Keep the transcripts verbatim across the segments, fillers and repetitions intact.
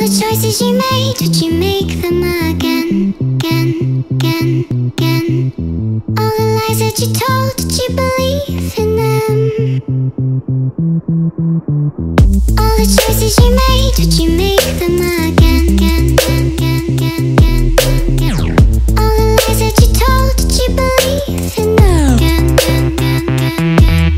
the choices you made, did you make them again, again, again, again? All the lies that you told, did you believe in them? All the choices you made, did you make them again, again, again, again, again, again, again? All the lies that you told, did you believe in them again, again, again, again, again, again?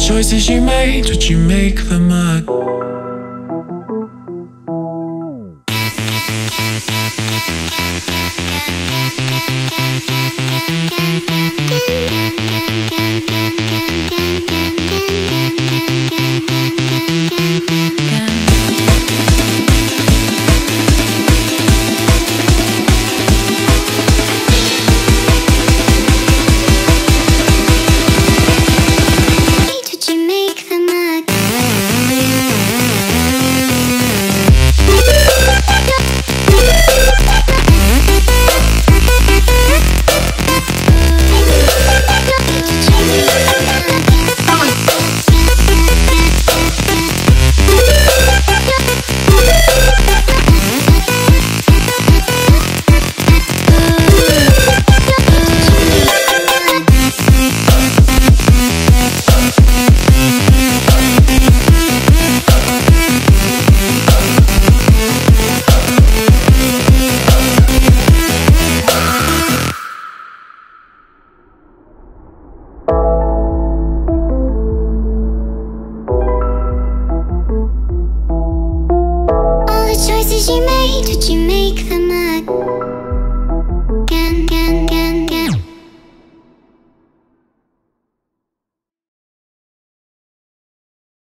Choices you made, did you make them again? All the choices you made, did you make them again?